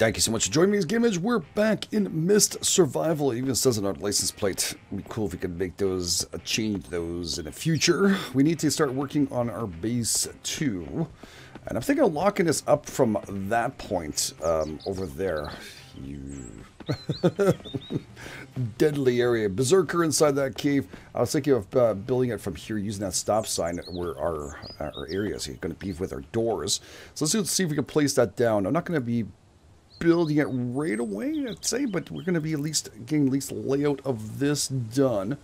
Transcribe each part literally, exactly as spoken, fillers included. Thank you so much for joining me as GameEdged. We're back in Mist Survival. It even says on our license plate. It'd be cool if we could make those, uh, change those in the future. We need to start working on our base too. And I'm thinking of locking this up from that point um, over there. Deadly area. Berserker inside that cave. I was thinking of uh, building it from here using that stop sign where our, uh, our area is going to be with our doors. So let's see if we can place that down. I'm not going to be building it right away, I'd say, but we're going to be at least getting at least layout of this done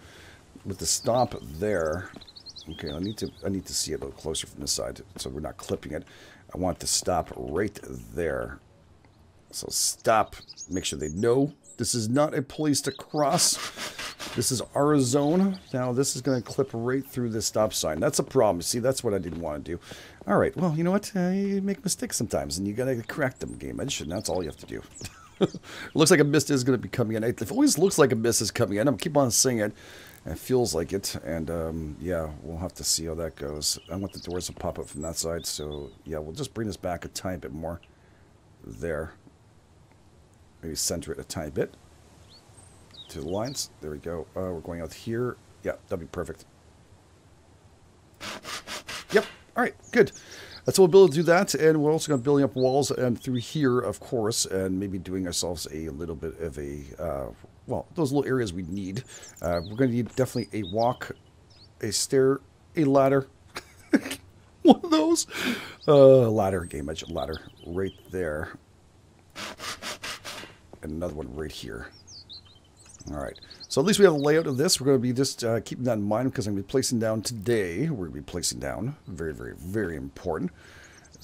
with the stop there. Okay, I need to I need to see it a little closer from this side, so we're not clipping it. I want to stop right there. So stop. Make sure they know this is not a place to cross. This is our zone. Now this is going to clip right through this stop sign. That's a problem. See, that's what I didn't want to do. All right. Well, you know what? Uh, you make mistakes sometimes, and you got to correct them, GameEdged, and that's all you have to do. It looks like a mist is going to be coming in. It always looks like a mist is coming in. I'm keep on saying it. It feels like it, and um, yeah, we'll have to see how that goes. I want the doors to pop up from that side, so yeah, we'll just bring this back a tiny bit more. There. Maybe center it a tiny bit. To the lines. There we go. Uh, we're going out here. Yeah, that'd be perfect. Yep. All right, good. That's what we'll be able to do that, and we're also going to be building up walls and through here, of course, and maybe doing ourselves a little bit of a... Uh, well, those little areas we need. Uh, we're going to need definitely a walk, a stair, a ladder. One of those. Uh, ladder, game edge ladder. Right there. And another one right here. All right. So at least we have a layout of this. We're going to be just uh, keeping that in mind because I'm going to be placing down today. We're going to be placing down, very, very, very important,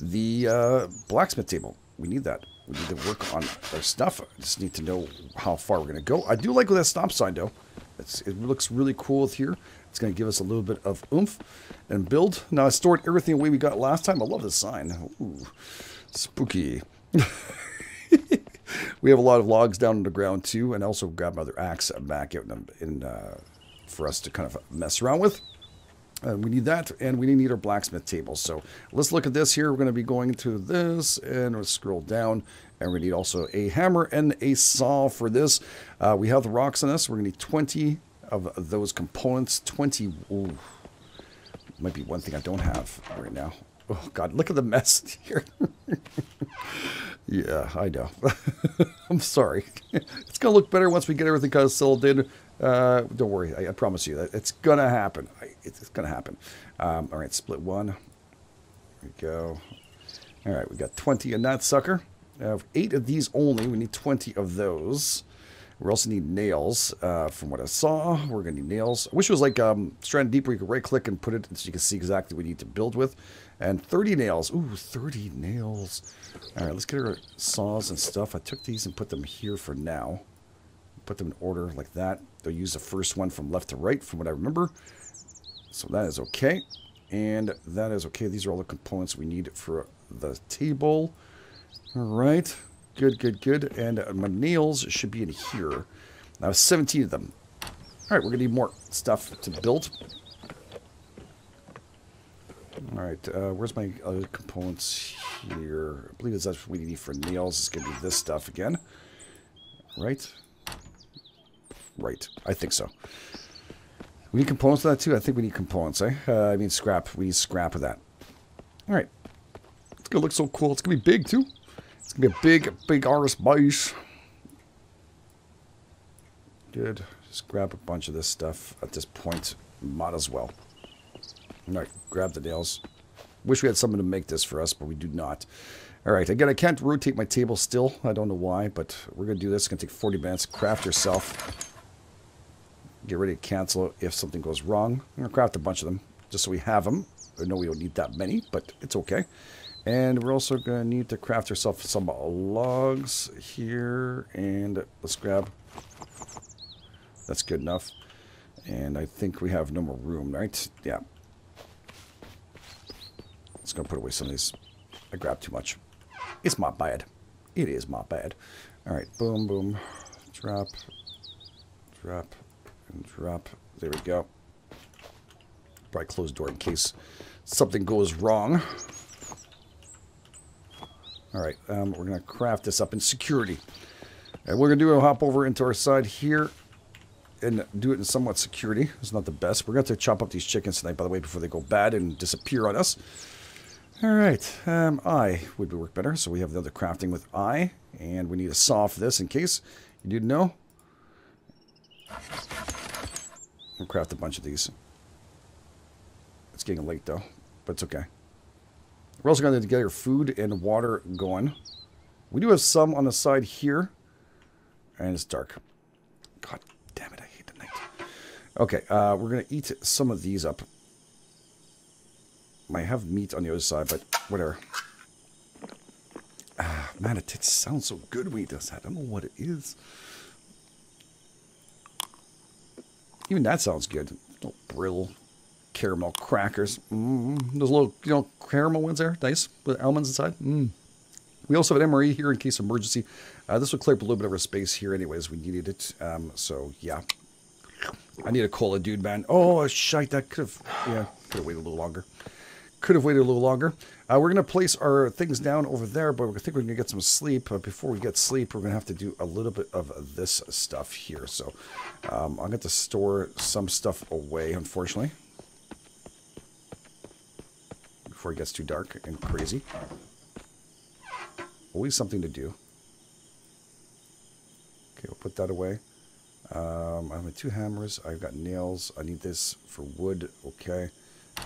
the uh, blacksmith table. We need that. We need to work on our stuff. I just need to know how far we're going to go. I do like with that stop sign, though. It's, it looks really cool here. It's going to give us a little bit of oomph and build. Now, I stored everything away we got last time. I love this sign. Ooh, spooky. We have a lot of logs down on the ground, too, and I also grabbed my other axe back out in, in, uh, for us to kind of mess around with. Uh, we need that, and we need our blacksmith table. So let's look at this here. We're going to be going to this, and we'll scroll down, and we need also a hammer and a saw for this. Uh, we have the rocks on us. We're going to need twenty of those components. twenty, ooh, might be one thing I don't have right now. Oh, God, look at the mess here. Yeah, I know. I'm sorry. It's going to look better once we get everything kind of settled in. Uh, don't worry. I, I promise you that it's going to happen. I, it's it's going to happen. Um, all right, split one. There we go. All right, we got twenty in that sucker. I have eight of these only. We need twenty of those. We also need nails. Uh, from what I saw, we're going to need nails. I wish it was like um, Stranded Deep where you can right-click and put it so you can see exactly what you need to build with. And thirty nails. Ooh, thirty nails. All right, let's get our saws and stuff. I took these and put them here for now. Put them in order like that. They'll use the first one from left to right from what I remember. So that is okay. And that is okay. These are all the components we need for the table. All right. Good, good, good. And uh, my nails should be in here. I have seventeen of them. All right, we're going to need more stuff to build. All right, uh, where's my other components here? I believe that's what we need for nails. It's going to be this stuff again. Right? Right. I think so. We need components for that, too? I think we need components, eh? Uh, I mean scrap. We need scrap of that. All right. It's going to look so cool. It's going to be big, too. It's going to be a big, big artist base. Good. Just grab a bunch of this stuff at this point. Might as well. All right. Grab the nails. Wish we had someone to make this for us, but we do not. All right. Again, I can't rotate my table still. I don't know why, but we're going to do this. It's going to take forty minutes. Craft yourself. Get ready to cancel if something goes wrong. I'm going to craft a bunch of them just so we have them. I know we don't need that many, but it's okay. And we're also going to need to craft ourselves some logs here. And let's grab. That's good enough. And I think we have no more room, right? Yeah. Let's go put away some of these. I grabbed too much. It's my bad. It is my bad. All right. Boom, boom. Drop. Drop. And drop. There we go. Probably close the door in case something goes wrong. Alright, um, we're going to craft this up in security. And we're going to do a hop over into our side here and do it in somewhat security. It's not the best. We're going to have to chop up these chickens tonight, by the way, before they go bad and disappear on us. Alright, um, I would work better. So we have the other crafting with I. And we need a saw for this in case you didn't know. We'll craft a bunch of these. It's getting late though, but it's okay. We're also going to get our food and water going. We do have some on the side here. And it's dark. God damn it, I hate the night. Okay, uh, we're going to eat some of these up. I have meat on the other side, but whatever. Ah, man, it, it sounds so good when he does that. I don't know what it is. Even that sounds good. Little Brill caramel crackers. Mm, those little, you know, caramel ones there. Nice. With almonds inside. Mm. We also have an M R E here in case of emergency. Uh, this will clear up a little bit of our space here anyways. We needed it. Um, so, yeah. I need a cola, dude, man. Oh, shite. That could have, yeah, could have waited a little longer. Could have waited a little longer. Uh, we're going to place our things down over there, but I think we're going to get some sleep. But before we get sleep, we're going to have to do a little bit of this stuff here. So um, I'll get to store some stuff away, unfortunately, before it gets too dark and crazy. Always something to do. Okay, we'll put that away. Um, I have my two hammers. I've got nails. I need this for wood. Okay.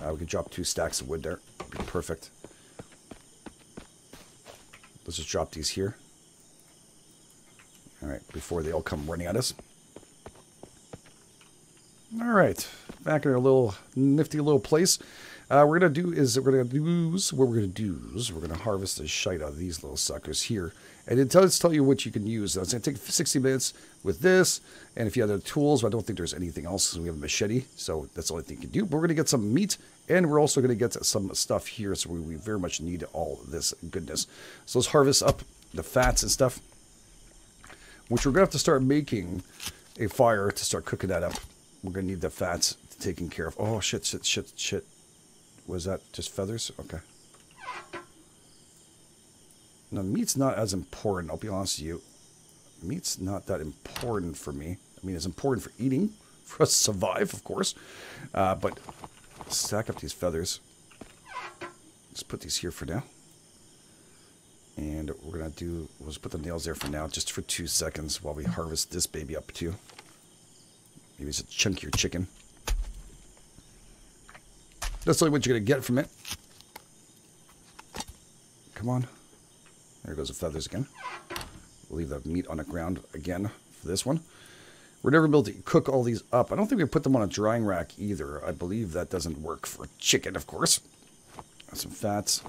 Uh, we can drop two stacks of wood there. Be perfect. Let's just drop these here. All right, before they all come running at us. All right, back in our little nifty little place. Uh, we're gonna do is we're gonna do's what we're gonna do is we're gonna harvest the shite out of these little suckers here, and it does tell you what you can use. It's gonna take sixty minutes with this, and if you have other tools, I don't think there's anything else. We have a machete, so that's the only thing you can do. But we're gonna get some meat, and we're also gonna get some stuff here, so we, we very much need all this goodness. So let's harvest up the fats and stuff, which we're gonna have to start making a fire to start cooking that up. We're gonna need the fats taken care of. Oh shit! Shit! Shit! Shit! Was that just feathers? Okay. Now, meat's not as important, I'll be honest with you. Meat's not that important for me. I mean, it's important for eating, for us to survive, of course. Uh, but stack up these feathers. Let's put these here for now. And we're going to do, we'll just put the nails there for now, just for two seconds while we harvest this baby up too. Maybe it's a chunkier chicken. That's only what you're going to get from it. Come on. There goes the feathers again. We'll leave the meat on the ground again for this one. We're never able to cook all these up. I don't think we put them on a drying rack either. I believe that doesn't work for chicken, of course. Some fats.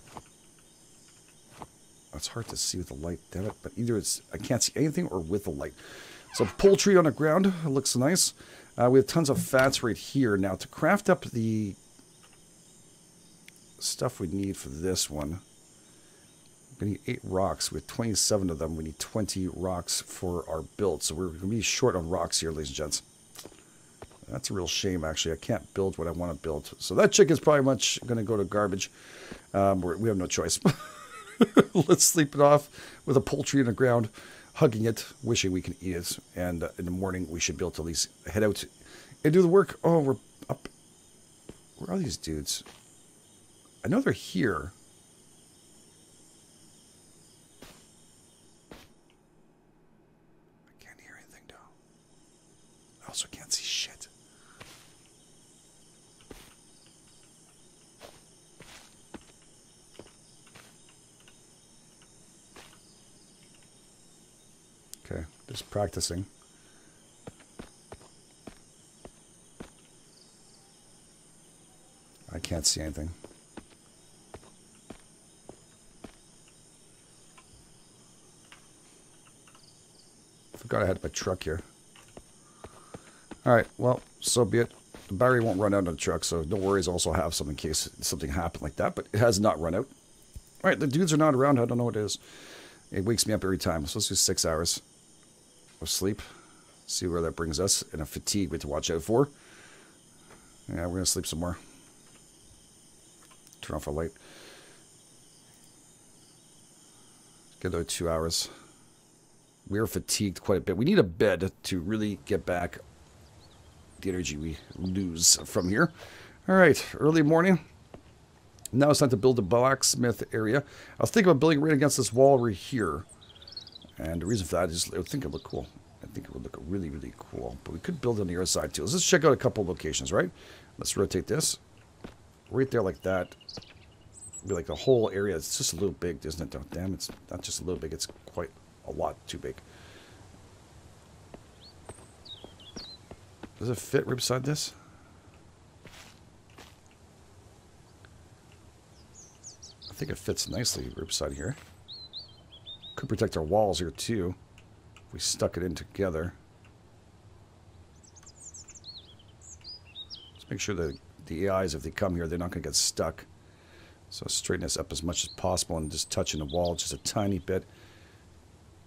It's hard to see with the light, damn it. But either it's, I can't see anything or with the light. So poultry on the ground. It looks nice. Uh, we have tons of fats right here. Now to craft up the stuff we need for this one, we need eight rocks with twenty-seven of them. We need twenty rocks for our build, so we're gonna be short on rocks here, ladies and gents. That's a real shame, actually. I can't build what I want to build, so that chicken's probably much gonna go to garbage. Um, we're, we have no choice. Let's sleep it off with a poultry in the ground, hugging it, wishing we can eat it, and uh, in the morning we should be able to at least head out and do the work. Oh, we're up. Where are these dudes? I know they're here. I can't hear anything, though. I also can't see shit. Okay, just practicing. I can't see anything. Forgot I had my truck here. Alright, well, so be it. The battery won't run out on the truck, so no worries. I also have some in case something happened like that, but it has not run out. Alright, the dudes are not around. I don't know what it is. It wakes me up every time. So let's do six hours of sleep. See where that brings us. And a fatigue we have to watch out for. Yeah, we're going to sleep some more. Turn off a light. Get another two hours. We are fatigued quite a bit. We need a bed to really get back the energy we lose from here. All right, early morning. Now it's time to build the blacksmith area. I was thinking about building right against this wall right here. And the reason for that is I think it would look cool. I think it would look really, really cool. But we could build on the other side too. Let's just check out a couple locations, right? Let's rotate this. Right there like that. Be like the whole area. It's just a little big, isn't it? Oh, damn, it's not just a little big. It's quite a lot too big. Does it fit right beside this? I think it fits nicely right beside here. Could protect our walls here too. If we stuck it in together. Let's make sure that the A Is, if they come here, they're not going to get stuck. So straighten this up as much as possible and just touching the wall just a tiny bit.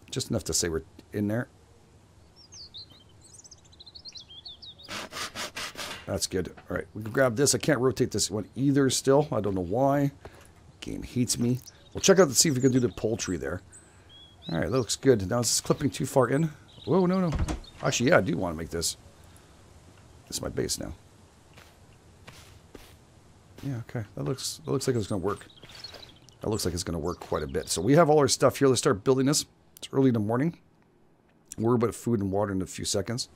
Just enough to say we're in there. That's good. All right, we can grab this. I can't rotate this one either still. I don't know why. Game hates me. We'll check out and see if we can do the poultry there. All right, that looks good. Now, is this clipping too far in? Whoa, no, no. Actually, yeah, I do want to make this. This is my base now. Yeah, okay. That looks that looks like it's going to work. That looks like it's going to work quite a bit. So we have all our stuff here. Let's start building this. It's early in the morning. We're about food and water in a few seconds.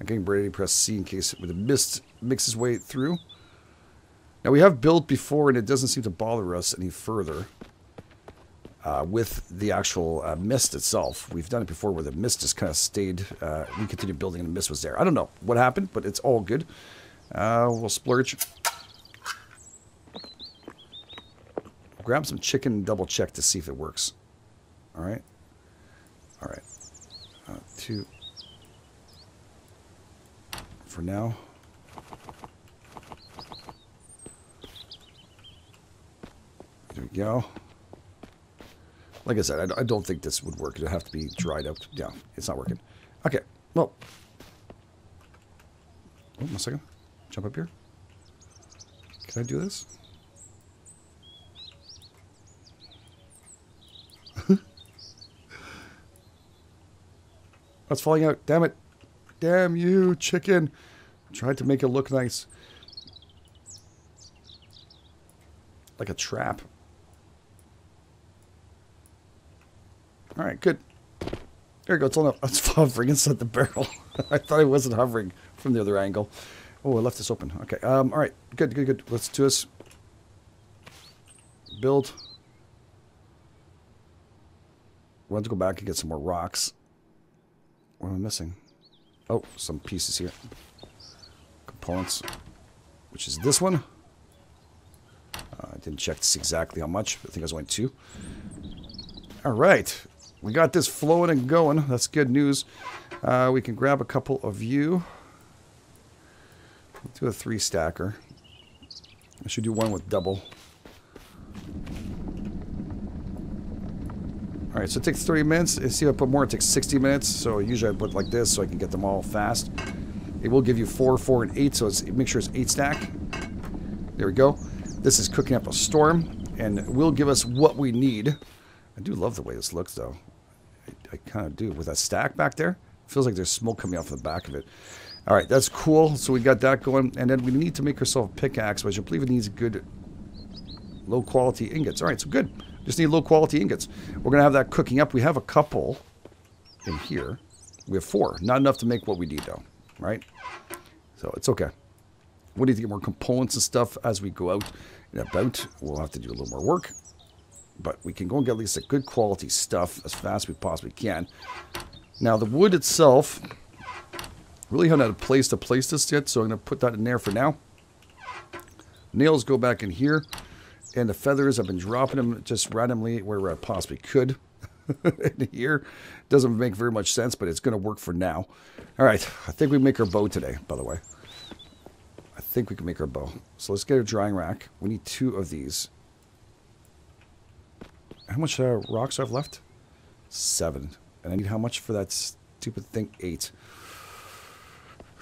I'm getting ready to press C in case the mist makes its way through. Now, we have built before, and it doesn't seem to bother us any further uh, with the actual uh, mist itself. We've done it before where the mist just kind of stayed. Uh, we continued building, and the mist was there. I don't know what happened, but it's all good. Uh, we'll splurge. Grab some chicken and double check to see if it works. All right. All right. Uh, two. For now. There we go. Like I said, I, I don't think this would work. It'd have to be dried up. Yeah, it's not working. Okay. Well. Oh, one second. Jump up here. Can I do this? That's falling out. Damn it. Damn you, chicken. Tried to make it look nice. Like a trap. All right, good. There you go. It's all up. It's hovering inside the barrel. I thought it wasn't hovering from the other angle. Oh, I left this open. Okay. Um. All right. Good, good, good. Let's do this. Build. We'll have to go back and get some more rocks. What am I missing? Oh, some pieces here. Components. Which is this one. Uh, I didn't check this exactly how much. I think it was only two. All right. We got this flowing and going. That's good news. Uh, we can grab a couple of you. We'll do a three stacker. I should do one with double. All right, so it takes thirty minutes. You see, I put more, it takes sixty minutes. So usually I put like this so I can get them all fast. It will give you four, four, and eight. So it's, make sure it's eight stack. There we go. This is cooking up a storm and will give us what we need. I do love the way this looks though. I, I kind of do. With that stack back there, it feels like there's smoke coming off the back of it. All right, that's cool. So we got that going. And then we need to make ourselves a pickaxe, which I believe it needs good low quality ingots. All right, so good. Just need low quality ingots. We're going to have that cooking up. We have a couple in here. We have four. Not enough to make what we need though, right? So it's okay. We need to get more components and stuff as we go out and about. We'll have to do a little more work, but we can go and get at least a good quality stuff as fast as we possibly can. Now the wood itself, really haven't had a place to place this yet, so I'm going to put that in there for now. Nails go back in here. And the feathers, I've been dropping them just randomly where I possibly could in here. Doesn't make very much sense, but it's going to work for now. All right, I think we make our bow today, by the way. I think we can make our bow. So let's get a drying rack. We need two of these. How much uh, rocks do I have left? Seven. And I need how much for that stupid thing? Eight.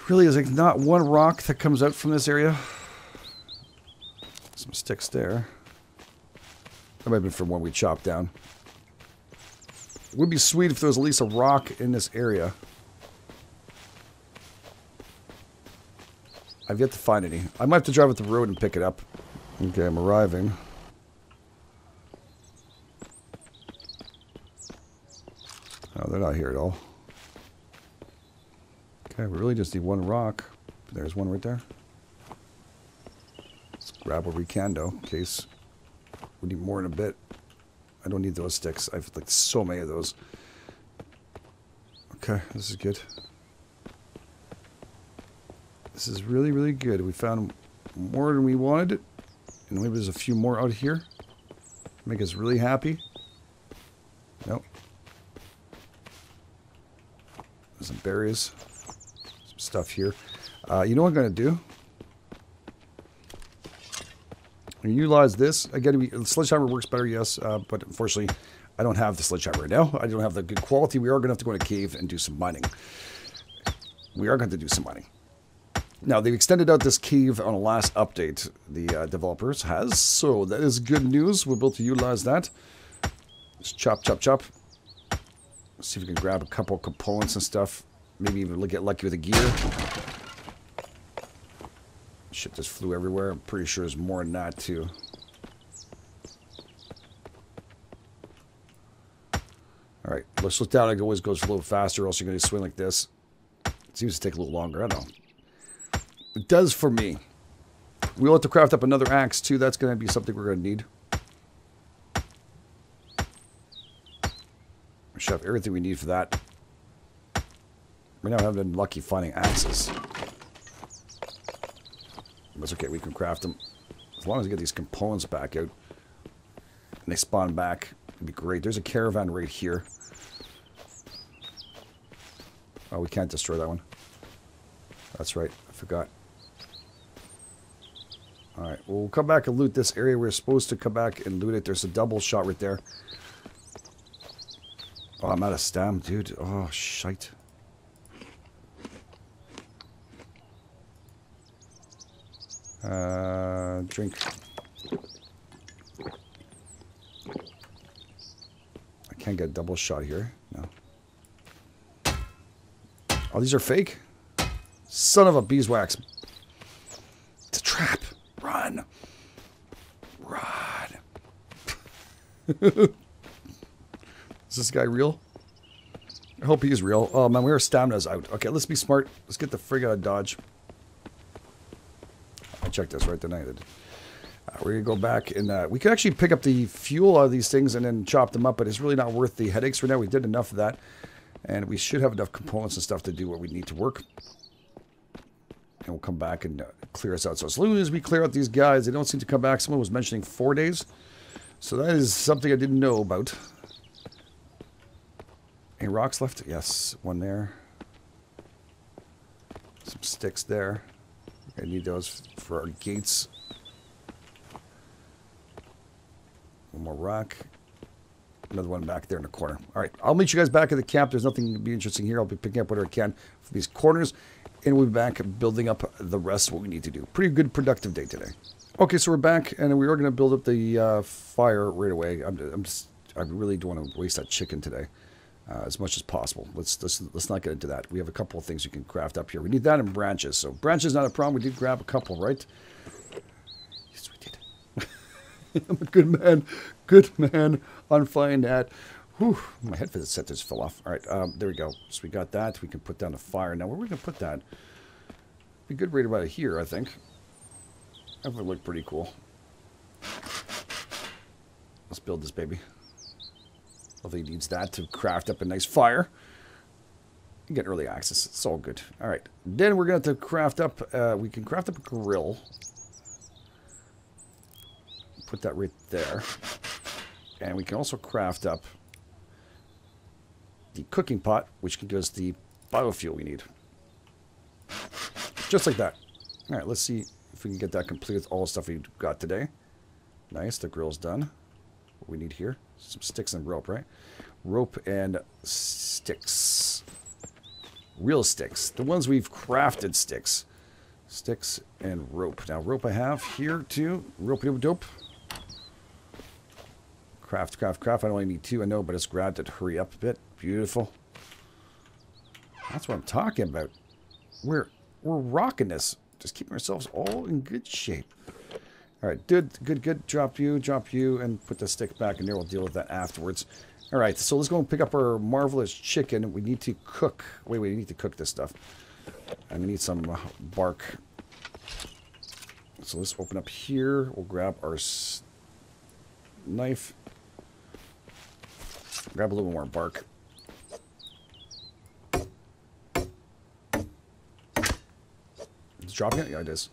Really, is like not one rock that comes out from this area. Some sticks there. That might have been from one we chopped down. It would be sweet if there was at least a rock in this area. I've yet to find any. I might have to drive up the road and pick it up. Okay, I'm arriving. Oh, they're not here at all. Okay, we really just need one rock. There's one right there. Let's grab what we can, though, in case we need more in a bit. I don't need those sticks. I've like so many of those. Okay, this is good. This is really, really good. We found more than we wanted. And maybe there's a few more out here. Make us really happy. Nope. There's some berries. Some stuff here. Uh, you know what I'm going to do? I'm going to utilize this. Again, we, the sledgehammer works better, yes. Uh, but unfortunately, I don't have the sledgehammer right now. I don't have the good quality. We are going to have to go in a cave and do some mining. We are going to do some mining. Now, they've extended out this cave on the last update the uh, developers has, so that is good news. We'll be able to utilize that. Just chop, chop, chop. Let's see if we can grab a couple components and stuff. Maybe even get lucky with the gear. Shit just flew everywhere. I'm pretty sure there's more than that, too. Alright, let's look down. It always goes a little faster, or else you're going to swing like this. It seems to take a little longer. I don't know. It does for me. We'll have to craft up another axe, too. That's going to be something we're going to need. We should have everything we need for that. Right now, I haven't been lucky finding axes. That's okay. We can craft them. As long as we get these components back out. And they spawn back. It'd be great. There's a caravan right here. Oh, we can't destroy that one. That's right. I forgot. Alright, well, we'll come back and loot this area. We're supposed to come back and loot it. There's a double shot right there. Oh, I'm out of stam, dude. Oh, shite. Uh, drink. I can't get a double shot here. No. Oh, these are fake? Son of a beeswax. It's a trap. Run. Run. Is this guy real? I hope he's real. Oh man, our stamina's out. Okay, let's be smart. Let's get the frig out of Dodge. I checked this right tonight. Uh, we're going to go back and uh, we could actually pick up the fuel out of these things and then chop them up, but it's really not worth the headaches right now. We did enough of that. And we should have enough components and stuff to do what we need to work. And we'll come back and uh, clear us out. So as soon as we clear out these guys, they don't seem to come back. Someone was mentioning four days. So that is something I didn't know about. Any rocks left? Yes, one there. Some sticks there. I need those for our gates. One more rock. Another one back there in the corner. All right, I'll meet you guys back at the camp. There's nothing to be interesting here. I'll be picking up whatever I can from these corners. And we'll be back building up the rest of what we need to do. Pretty good, productive day today. Okay, so we're back, and we are going to build up the uh, fire right away. I'm, I'm just, I really don't want to waste that chicken today, uh, as much as possible. Let's, let's let's not get into that. We have a couple of things you can craft up here. We need that and branches. So branches not a problem. We did grab a couple, right? Yes, we did. I'm a good man, good man on flying that. Whew, my head for the set just fell off. All right, um, there we go. So we got that. We can put down a fire. Now, where are we going to put that? Be good right about here, I think. That would look pretty cool. Let's build this baby. Lovely needs that to craft up a nice fire. You get early access. It's all good. All right. Then we're going to have to craft up. Uh, we can craft up a grill. Put that right there. And we can also craft up the cooking pot, which can give us the biofuel we need. Just like that. All right, let's see if we can get that complete with all the stuff we got today. Nice, the grill's done. What we need here, some sticks and rope, right? Rope and sticks. Real sticks. The ones we've crafted sticks. Sticks and rope. Now, rope I have here, too. Rope-dope-dope. Craft, craft, craft. I only need two. I know, but it's grabbed it. Hurry up a bit. Beautiful. That's what I'm talking about. We're we're rocking this. Just keeping ourselves all in good shape. All right, good, good, good. Drop you, drop you, and put the stick back in there. We'll deal with that afterwards. All right, so let's go and pick up our marvelous chicken. We need to cook. Wait, wait, we need to cook this stuff. I'm gonna need some bark. So let's open up here. We'll grab our s knife. Grab a little more bark. It's dropping it? Yeah, it is.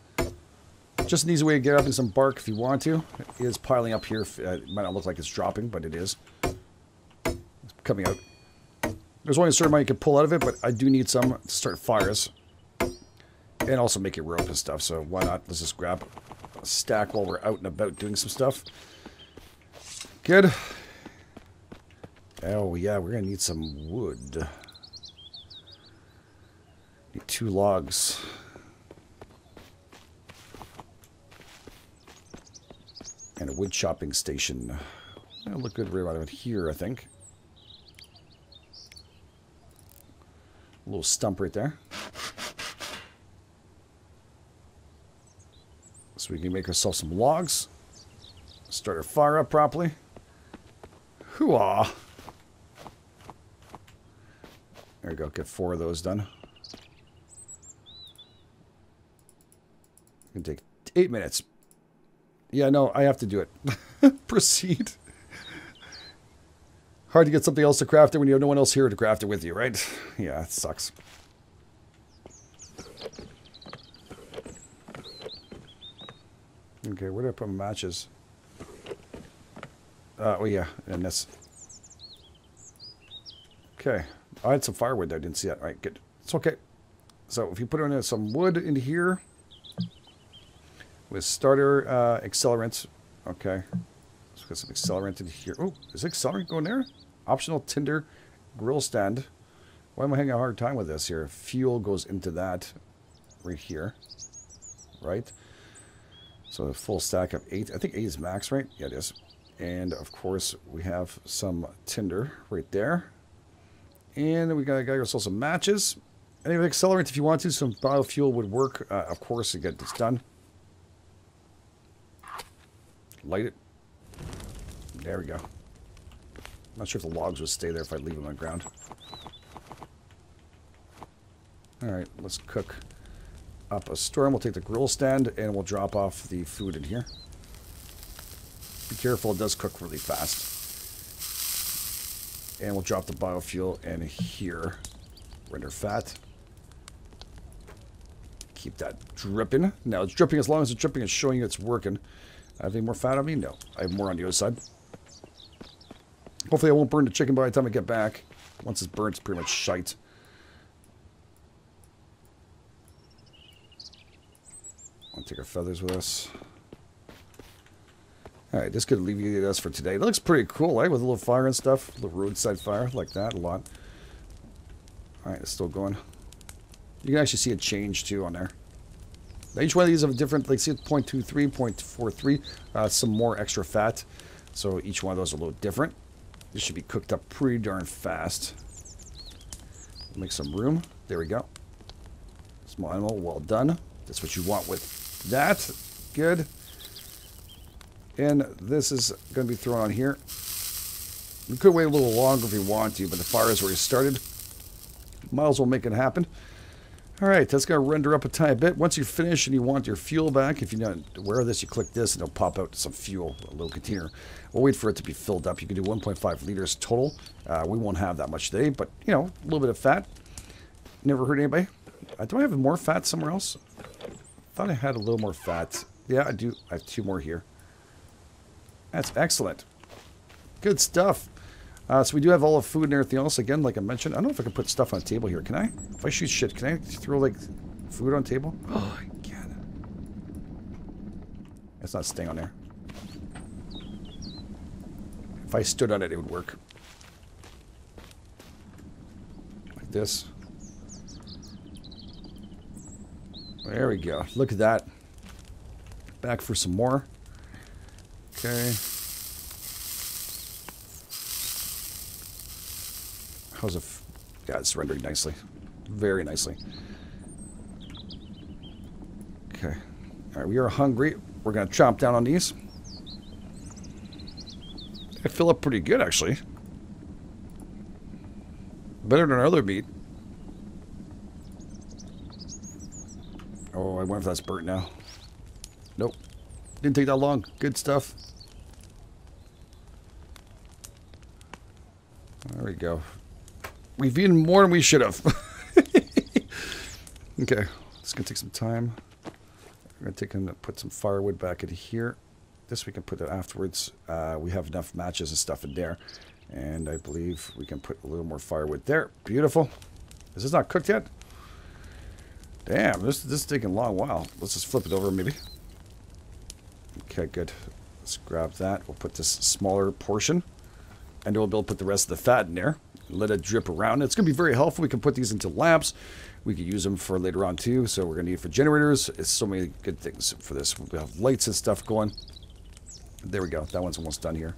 Just an easy way to get up in some bark if you want to. It is piling up here. It might not look like it's dropping, but it is. It's coming out. There's only a certain amount you can pull out of it, but I do need some to start fires. And also make it rope and stuff, so why not? Let's just grab a stack while we're out and about doing some stuff. Good. Oh, yeah, we're going to need some wood. Need two logs. And a wood chopping station. That'll look good right out of it here, I think. A little stump right there. So we can make ourselves some logs. Start our fire up properly. Hoo-ah! There we go, get four of those done. It's gonna take eight minutes. Yeah, no, I have to do it. Proceed. Hard to get something else to craft it when you have no one else here to craft it with you, right? Yeah, it sucks. Okay, where do I put my matches? Uh, oh yeah, and this. Okay, I had some firewood there, I didn't see that. All right, good. It's okay. So if you put in some wood into here, with starter uh, accelerant. Okay, let's get some accelerant in here. Oh, is accelerant going there? Optional tinder grill stand. Why am I having a hard time with this here? Fuel goes into that right here, right? So a full stack of eight. I think eight is max, right? Yeah, it is. And of course, we have some tinder right there. And we got, got ourselves some matches. And anyway, accelerant if you want to. Some biofuel would work, uh, of course, to get this done. Light it. There we go. I'm not sure if the logs would stay there if I leave them on the ground. All right, let's cook up a storm. We'll take the grill stand and we'll drop off the food in here. Be careful, it does cook really fast. And we'll drop the biofuel in here. Render fat. Keep that dripping. Now it's dripping as long as it's dripping and showing you it's working. I have any more fat on me? No. I have more on the other side. Hopefully I won't burn the chicken by the time I get back. Once it's burnt, it's pretty much shite. I'll take our feathers with us. Alright, this could alleviate us for today. That looks pretty cool, eh? With a little fire and stuff. A little roadside fire. Like that a lot. Alright, it's still going. You can actually see a change, too, on there. Now each one of these have a different, like see it's zero point two three, zero point four three, uh, some more extra fat. So each one of those are a little different. This should be cooked up pretty darn fast. Make some room. There we go. Small animal, well done. That's what you want with that. Good. And this is going to be thrown on here. You could wait a little longer if you want to, but the fire is where you started. Might as well make it happen. Alright, that's going to render up a tiny bit. Once you're finished and you want your fuel back, if you're not aware of this, you click this and it'll pop out some fuel, a little container. We'll wait for it to be filled up. You can do one point five liters total. Uh, we won't have that much today, but, you know, a little bit of fat. Never hurt anybody. Uh, do I have more fat somewhere else? I thought I had a little more fat. Yeah, I do. I have two more here. That's excellent. Good stuff. Uh, so we do have all the food and everything else. Again, like I mentioned, I don't know if I can put stuff on the table here. Can I? If I shoot shit, can I throw, like, food on the table? Oh, I can. It's not staying on there. If I stood on it, it would work. Like this. There we go. Look at that. Back for some more. Okay. How's it? Yeah, it's rendering nicely. Very nicely. Okay. Alright, we are hungry. We're going to chomp down on these. I fill up pretty good, actually. Better than our other meat. Oh, I wonder if that's burnt now. Nope. Didn't take that long. Good stuff. There we go. We've eaten more than we should have. Okay. It's going to take some time. I'm going to take and put some firewood back in here. This we can put it afterwards. Uh, we have enough matches and stuff in there. And I believe we can put a little more firewood there. Beautiful. Is this not cooked yet? Damn, this, this is taking a long while. Let's just flip it over maybe. Okay, good. Let's grab that. We'll put this smaller portion. And we'll be able to put the rest of the fat in there. Let it drip around. It's going to be very helpful. We can put these into labs. We can use them for later on too. So we're going to need for generators. It's so many good things for this. We'll have lights and stuff going. There we go. That one's almost done here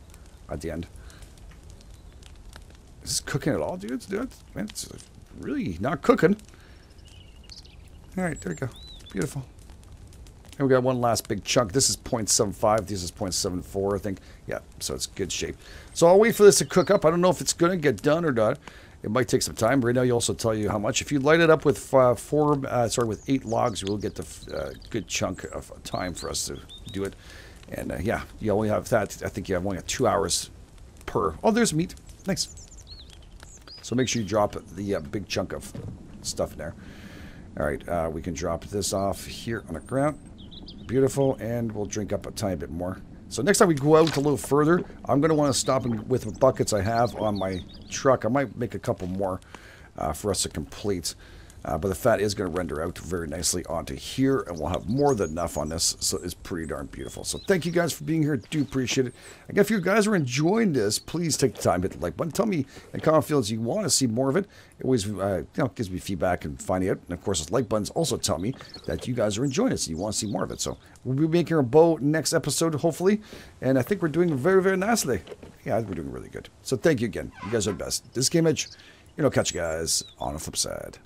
at the end. Is this cooking at all, dudes? Dude, man, it's really not cooking. All right, there we go. Beautiful. And we got one last big chunk. This is zero point seven five. This is zero point seven four, I think. Yeah, so it's good shape. So I'll wait for this to cook up. I don't know if it's going to get done or not. It might take some time. Right now, you also tell you how much. If you light it up with uh, four, uh, sorry, with eight logs, you will get the uh, good chunk of time for us to do it. And uh, yeah, you only have that. I think you have only two hours per. Oh, there's meat. Nice. So make sure you drop the uh, big chunk of stuff in there. All right, uh, we can drop this off here on the ground. Beautiful, and we'll drink up a tiny bit more. So next time we go out a little further, I'm going to want to stop and with the buckets I have on my truck. I might make a couple more uh, for us to complete. Uh, but the fat is going to render out very nicely onto here, and we'll have more than enough on this. So it's pretty darn beautiful. So thank you guys for being here. Do appreciate it. Again, if you guys are enjoying this, please take the time to hit the like button. Tell me in the comment fields you want to see more of it. It always uh, you know, gives me feedback and finding out. And of course, those like buttons also tell me that you guys are enjoying this and you want to see more of it. So we'll be making a bow next episode, hopefully. And I think we're doing very, very nicely. Yeah, we're doing really good. So thank you again. You guys are the best. This is GameEdged, and I'll catch you guys on the flip side.